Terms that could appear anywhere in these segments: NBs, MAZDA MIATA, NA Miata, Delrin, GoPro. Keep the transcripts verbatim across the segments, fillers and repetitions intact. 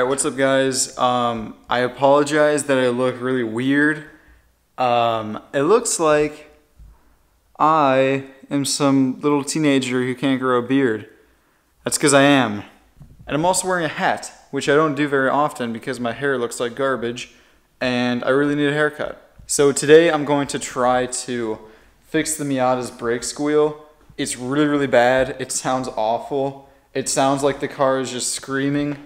Alright, what's up guys? Um, I apologize that I look really weird. Um, it looks like I am some little teenager who can't grow a beard. That's because I am. And I'm also wearing a hat, which I don't do very often because my hair looks like garbage and I really need a haircut. So today I'm going to try to fix the Miata's brake squeal. It's really, really bad. It sounds awful. It sounds like the car is just screaming.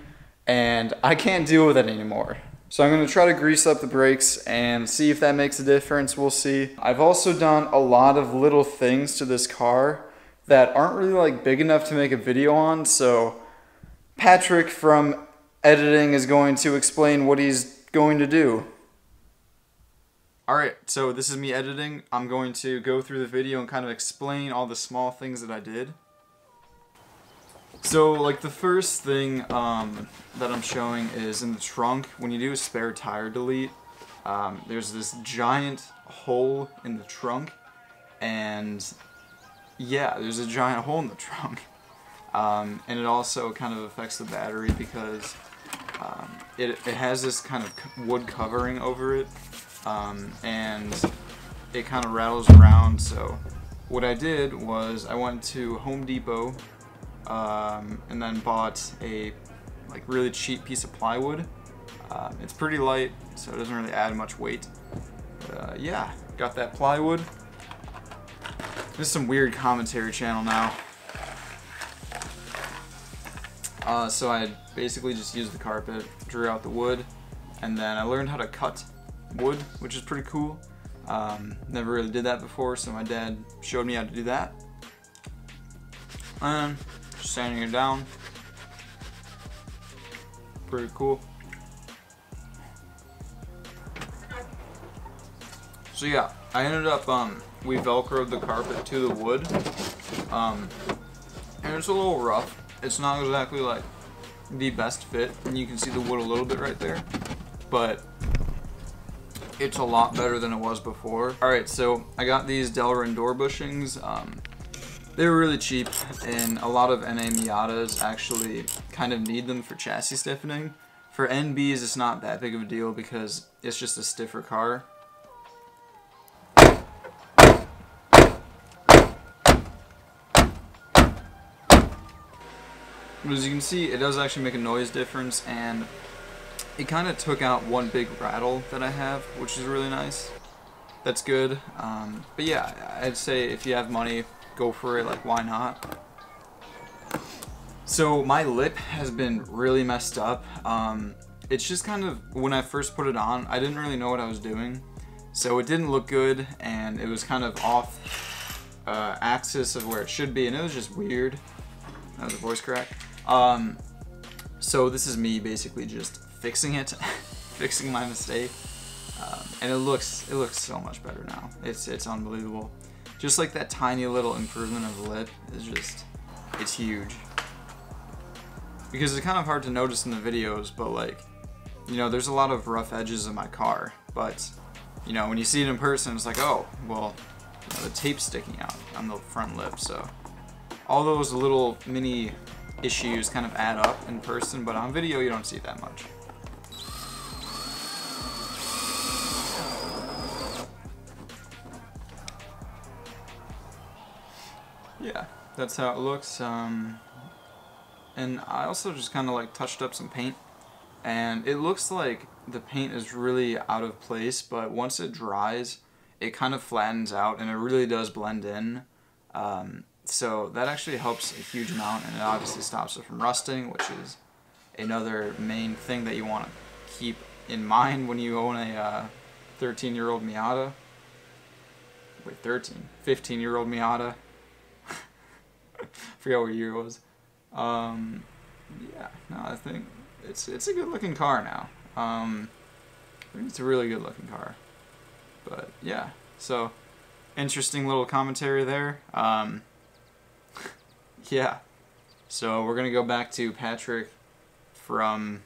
And I can't deal with it anymore. So I'm gonna try to grease up the brakes and see if that makes a difference, we'll see. I've also done a lot of little things to this car that aren't really like big enough to make a video on, so Patrick from editing is going to explain what he's going to do. All right, so this is me editing. I'm going to go through the video and kind of explain all the small things that I did. So, like, the first thing um, that I'm showing is in the trunk. When you do a spare tire delete, um, there's this giant hole in the trunk, and yeah, there's a giant hole in the trunk. Um, and it also kind of affects the battery because um, it, it has this kind of wood covering over it, um, and it kind of rattles around. So what I did was I went to Home Depot, Um, and then bought a like really cheap piece of plywood. Um, it's pretty light, so it doesn't really add much weight. But, uh, yeah, got that plywood. This is some weird commentary channel now. Uh, so I basically just used the carpet, drew out the wood, and then I learned how to cut wood, which is pretty cool. Um, never really did that before, so my dad showed me how to do that. And sanding it down. Pretty cool. So yeah, I ended up, um, we velcroed the carpet to the wood. Um, and it's a little rough. It's not exactly like the best fit. And you can see the wood a little bit right there. But it's a lot better than it was before. Alright, so I got these Delrin door bushings. Um, They were really cheap, and a lot of N A Miatas actually kind of need them for chassis stiffening. For N Bs, it's not that big of a deal because it's just a stiffer car. But as you can see, it does actually make a noise difference, and it kind of took out one big rattle that I have, which is really nice. That's good. Um, but yeah, I'd say if you have money, go for it, like, why not? So my lip has been really messed up. Um, it's just kind of, when I first put it on, I didn't really know what I was doing. So it didn't look good, and it was kind of off uh, axis of where it should be, and it was just weird. That was a voice crack. Um, so this is me basically just fixing it, fixing my mistake. Um, and it looks, it looks so much better now. It's, it's unbelievable. Just like that tiny little improvement of the lip is just, it's huge. Because it's kind of hard to notice in the videos, but like, you know, there's a lot of rough edges in my car, but you know, when you see it in person, it's like, oh, well, you know, the tape's sticking out on the front lip, so. All those little mini issues kind of add up in person, but on video, you don't see that much. Yeah, that's how it looks, um, and I also just kind of like touched up some paint, and it looks like the paint is really out of place, but once it dries, it kind of flattens out, and it really does blend in, um, so that actually helps a huge amount, and it obviously stops it from rusting, which is another main thing that you want to keep in mind when you own a thirteen-year-old uh, Miata. Wait, thirteen? fifteen-year-old Miata. Forgot what year it was. Um, yeah, no, I think it's it's a good looking car now. Um, I think it's a really good looking car. But yeah, so interesting little commentary there. Um, yeah, so we're gonna go back to Patrick from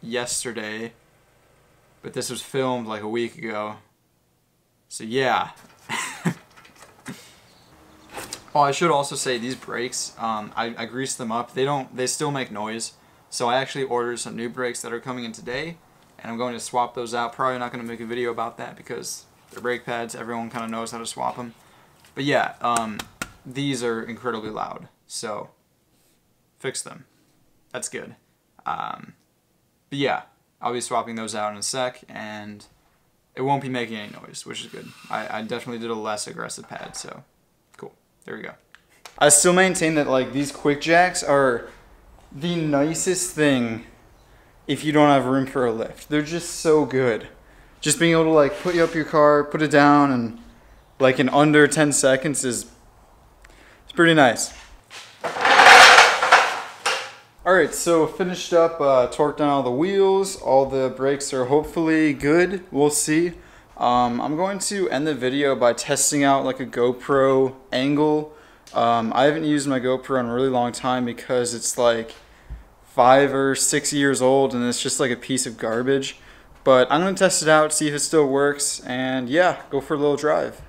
yesterday, but this was filmed like a week ago. So yeah. Oh, I should also say these brakes, um, I, I greased them up. They don't, they still make noise, So I actually ordered some new brakes that are coming in today, and I'm going to swap those out. Probably not going to make a video about that because the brake pads, everyone kind of knows how to swap them. But yeah, um, these are incredibly loud, so fix them. That's good. Um, but yeah, I'll be swapping those out in a sec, and it won't be making any noise, which is good. I, I definitely did a less aggressive pad, so cool. There we go. I still maintain that like these quick jacks are the nicest thing if you don't have room for a lift. They're just so good. Just being able to like put you up your car, put it down, and like in under ten seconds is it's pretty nice. All right, so finished up, uh, torqued down all the wheels. All the brakes are hopefully good. We'll see. Um, I'm going to end the video by testing out like a GoPro angle. Um, I haven't used my GoPro in a really long time because it's like five or six years old and it's just like a piece of garbage. But I'm going to test it out, see if it still works, and yeah, go for a little drive.